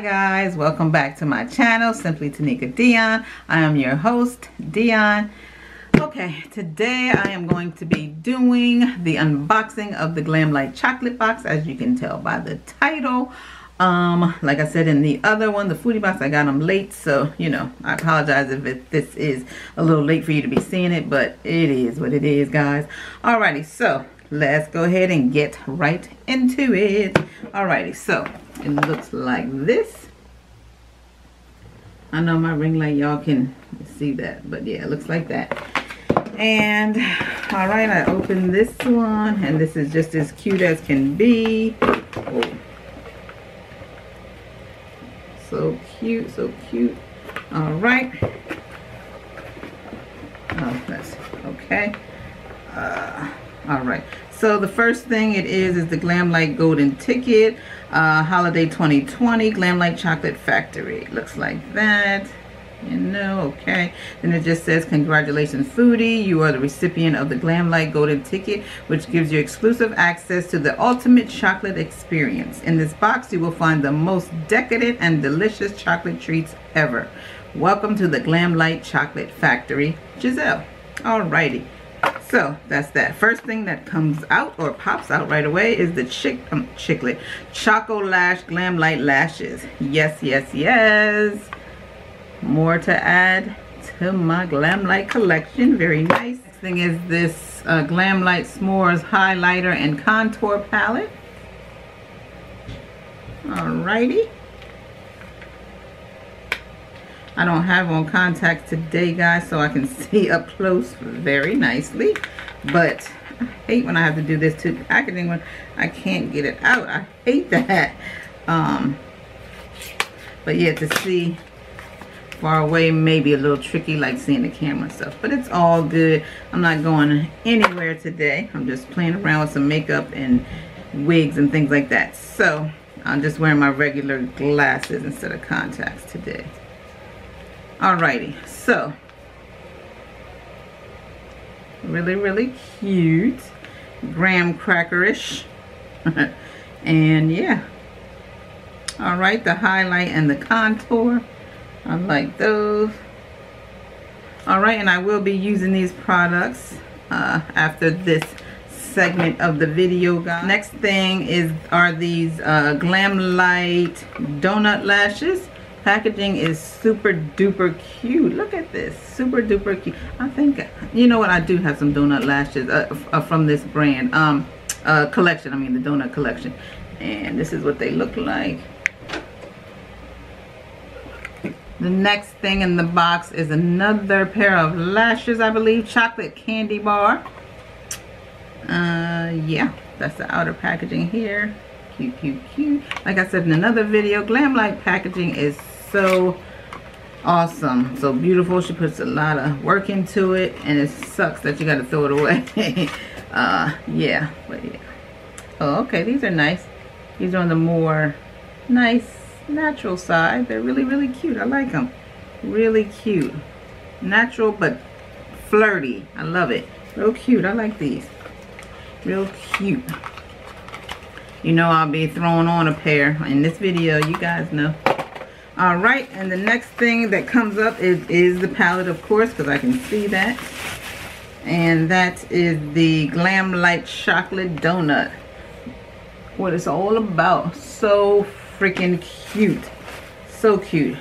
Hi guys, welcome back to my channel, Simply Taneica Dionne. I am your host, Dionne. Okay, today I am going to be doing the unboxing of the Glamlite Chocolate Box, as you can tell by the title. Like I said in the other one, the foodie box, I got them late, so you know, I apologize if this is a little late for you to be seeing it, but it is what it is, guys. Alrighty, so let's go ahead and get right into it. Alrighty, so it looks like this. I know my ring light, y'all can see that, but yeah, it looks like that. And alright, I opened this one, and this is just as cute as can be. Oh. So cute, so cute. All right. Oh, that's okay. All right. So the first thing it is the Glamlite Golden Ticket, Holiday 2020, Glamlite Chocolate Factory. It looks like that. You know, okay. Then it just says, congratulations foodie, you are the recipient of the Glamlite Golden Ticket, which gives you exclusive access to the ultimate chocolate experience. In this box you will find the most decadent and delicious chocolate treats ever. Welcome to the Glamlite Chocolate Factory, Giselle. Alrighty, so that's that. First thing that comes out or pops out right away is the Choco Lash Glamlite Lashes. Yes, yes, yes. More to add to my Glamlite collection. Very nice. Next thing is this Glamlite S'mores Highlighter and Contour Palette. Alrighty. I don't have on contacts today, guys, so I can see up close very nicely. But I hate when I have to do this too. Packaging when I can't get it out. I hate that. But yeah, to see far away maybe a little tricky, like seeing the camera and stuff, but it's all good. I'm not going anywhere today. I'm just playing around with some makeup and wigs and things like that, so I'm just wearing my regular glasses instead of contacts today. Alrighty, so really cute, graham crackerish. And yeah, alright, the highlight and the contour, I like those. Alright, and I will be using these products after this segment of the video, guys. Next thing are these Glamlite Donut Lashes. Packaging is super duper cute. Look at this, super duper cute. I think, you know what, I do have some donut lashes from this brand, collection, I mean the donut collection. And this is what they look like. The next thing in the box is another pair of lashes, I believe. Chocolate Candy Bar. Yeah, that's the outer packaging here. Cute, cute, cute. Like I said in another video, Glamlite packaging is so awesome. So beautiful. She puts a lot of work into it, and it sucks that you got to throw it away. Yeah, but yeah. Oh, okay, these are nice. These are on the more nice natural side. They're really cute. I like them. Really cute, natural but flirty. I love it. Real cute. I like these, real cute. You know, I'll be throwing on a pair in this video, you guys know. All right, and the next thing that comes up is the palette, of course, because I can see that, and that is the Glamlite Chocolate Donut. What it's all about. So freaking cute, so cute.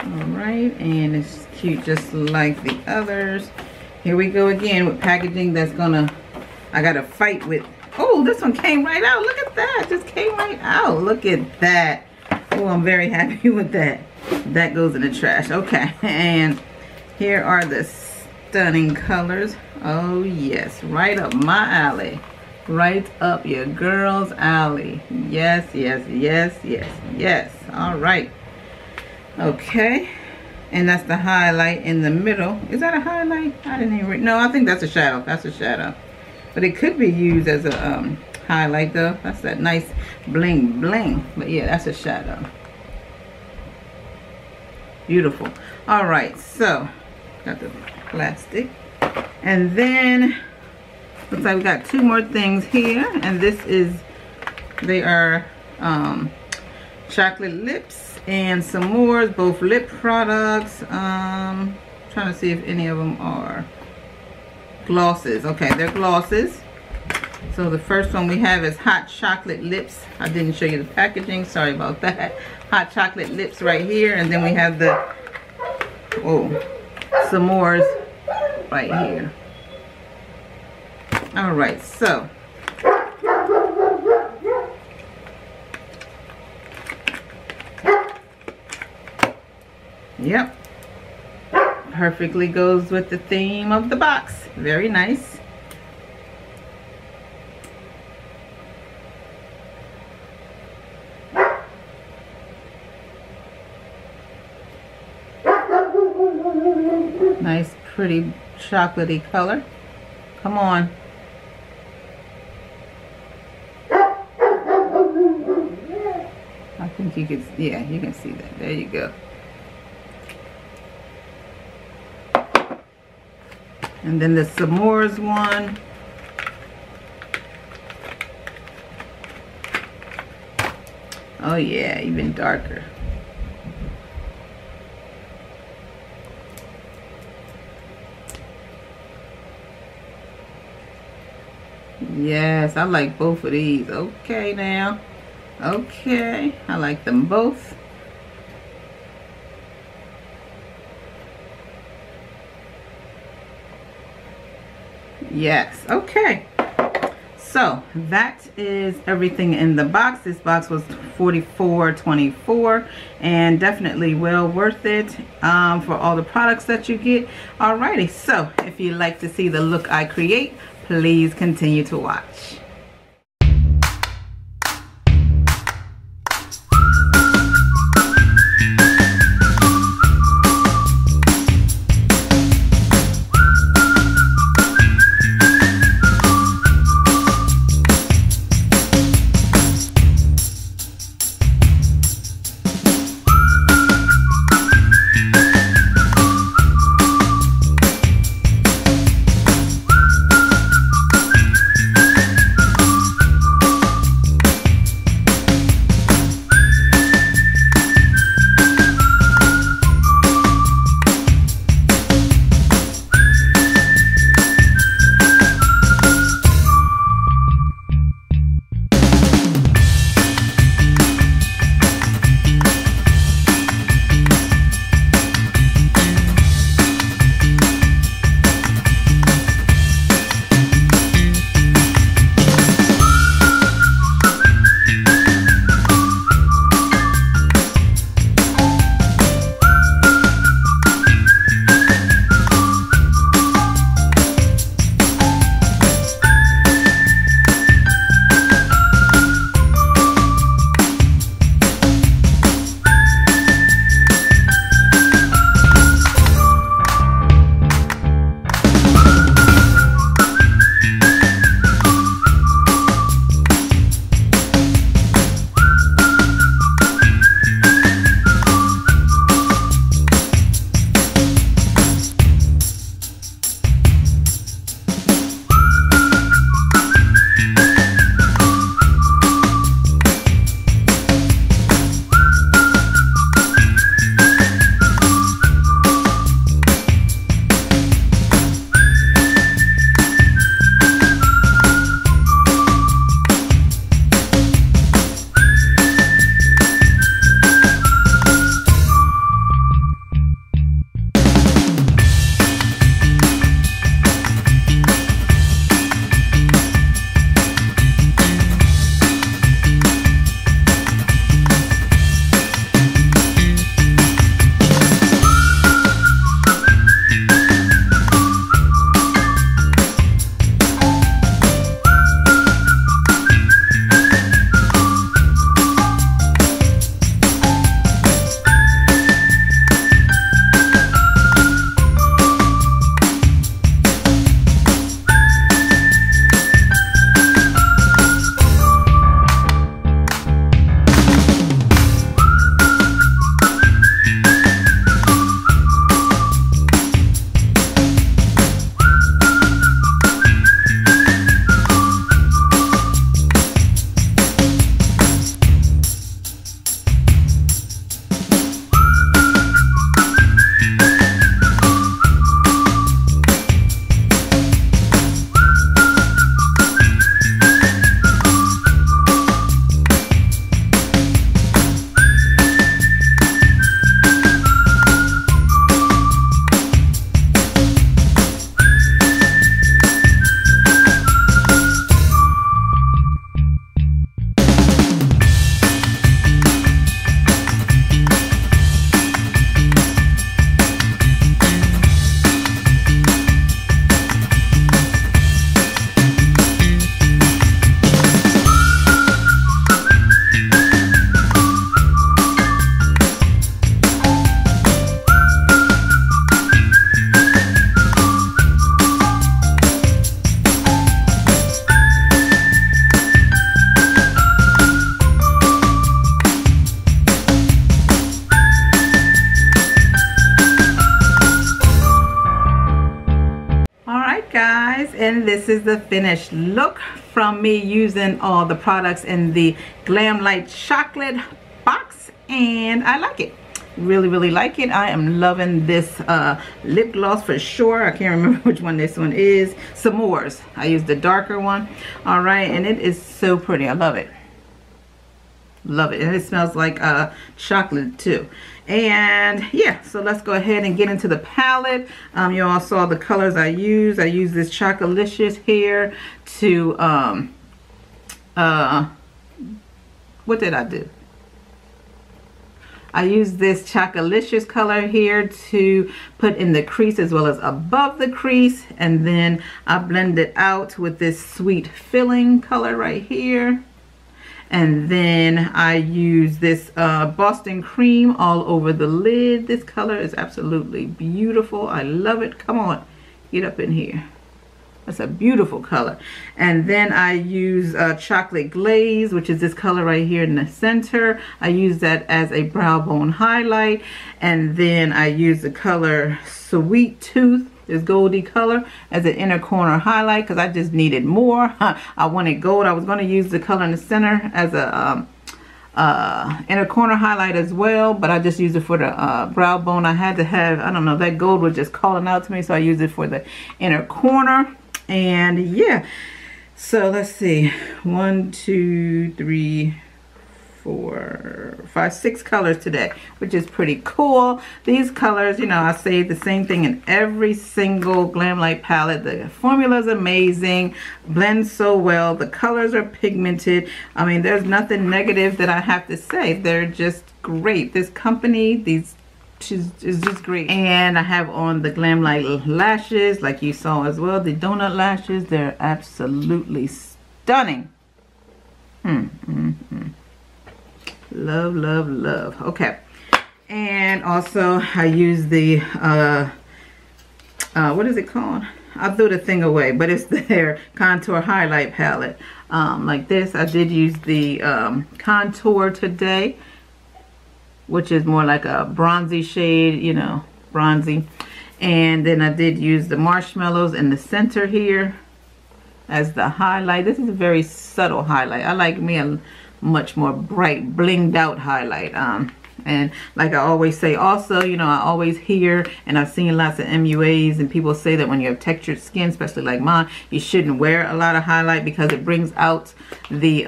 All right, and it's cute just like the others. Here we go again with packaging that's gonna, I gotta fight with. Oh, this one came right out. Look at that. Just came right out. Look at that. Oh, I'm very happy with that. That goes in the trash. Okay, and here are the stunning colors. Oh yes, right up my alley. Right up your girl's alley. Yes, yes, yes, yes, yes. All right. Okay. And that's the highlight in the middle. Is that a highlight? I didn't even read. No, I think that's a shadow. That's a shadow. But it could be used as a highlight though. That's that nice bling bling. But yeah, that's a shadow. Beautiful. All right, so got the plastic, and then looks like we got two more things here, and this is, they are chocolate lips and s'mores, both lip products. Trying to see if any of them are glosses. Okay, they're glosses. So the first one we have is hot chocolate lips. I didn't show you the packaging, sorry about that. Hot chocolate lips right here, and then we have the s'mores right here. All right, so yep, perfectly goes with the theme of the box. Very nice. Nice, pretty chocolatey color. Come on. I think you can, yeah, you can see that. There you go. And then the s'mores one. Oh yeah, even darker. Yes, I like both of these. Okay now. Okay, I like them both. Yes, okay. So that is everything in the box. This box was $44.24 and definitely well worth it for all the products that you get. Alrighty, so if you like to see the look I create, please continue to watch. and this is the finished look from me using all the products in the Glamlite chocolate box, and I like it. Really like it. I am loving this lip gloss for sure. I can't remember which one this one is. S'mores. I used the darker one. All right, and it is so pretty. I love it. Love it. And it smells like chocolate too. And yeah, so let's go ahead and get into the palette. You all saw the colors I used. I used this Chocolicious here to what did I do? I used this Chocolicious color here to put in the crease as well as above the crease, and then I blend it out with this Sweet Filling color right here. And then I use this Boston Cream all over the lid. This color is absolutely beautiful. I love it. Come on, get up in here. That's a beautiful color. And then I use Chocolate Glaze, which is this color right here in the center. I use that as a brow bone highlight. And then I use the color Sweet Tooth, this goldy color, as an inner corner highlight because I just needed more. I wanted gold. I was going to use the color in the center as a inner corner highlight as well, but I just used it for the brow bone. I had to have, I don't know, that gold was just calling out to me, so I used it for the inner corner. And yeah, so let's see, 1, 2, 3, 4, 5, 6 colors today, which is pretty cool. These colors, you know, I say the same thing in every single Glamlite palette. The formula is amazing, blends so well, the colors are pigmented. I mean, there's nothing negative that I have to say. They're just great. This company, these is just great. And I have on the Glamlite lashes, like you saw as well, the donut lashes. They're absolutely stunning. Love, love, love. Okay, and also I use the what is it called? I threw the thing away, but it's their contour highlight palette. Like this, I did use the contour today, which is more like a bronzy shade, you know, bronzy. And then I did use the marshmallows in the center here as the highlight. This is a very subtle highlight. I like me a much more bright, blinged out highlight. And like I always say also, you know, I always hear, and I've seen lots of MUAs and people say that when you have textured skin, especially like mine, you shouldn't wear a lot of highlight because it brings out the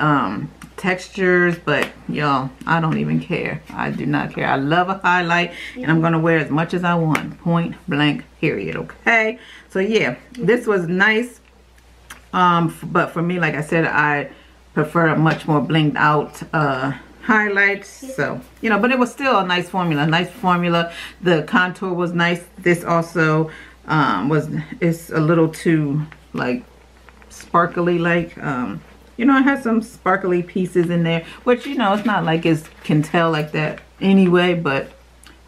textures. But y'all, I don't even care. I do not care. I love a highlight, and I'm gonna wear as much as I want, point blank period. Okay, so yeah, this was nice. But for me, like I said, I prefer a much more blinged out highlight. So, you know, but it was still a nice formula. The contour was nice. This also it's a little too like sparkly, like you know, it has some sparkly pieces in there, which, you know, it's not like it can tell like that anyway, but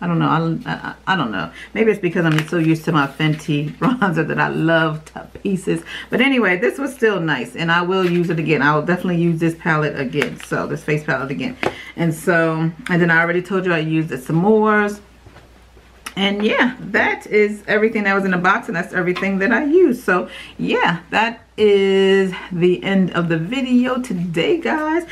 I don't know. I don't know. Maybe it's because I'm so used to my Fenty bronzer that I love top pieces. But anyway, this was still nice, and I will use it again. I will definitely use this palette again. So this face palette again. And so, and then I already told you I used the S'mores. And yeah, that is everything that was in the box, and that's everything that I used. So yeah, that is the end of the video today, guys.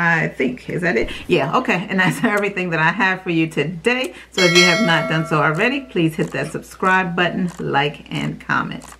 I think, is that it? Yeah, okay, and that's everything that I have for you today. So if you have not done so already, please hit that subscribe button, like, and comment.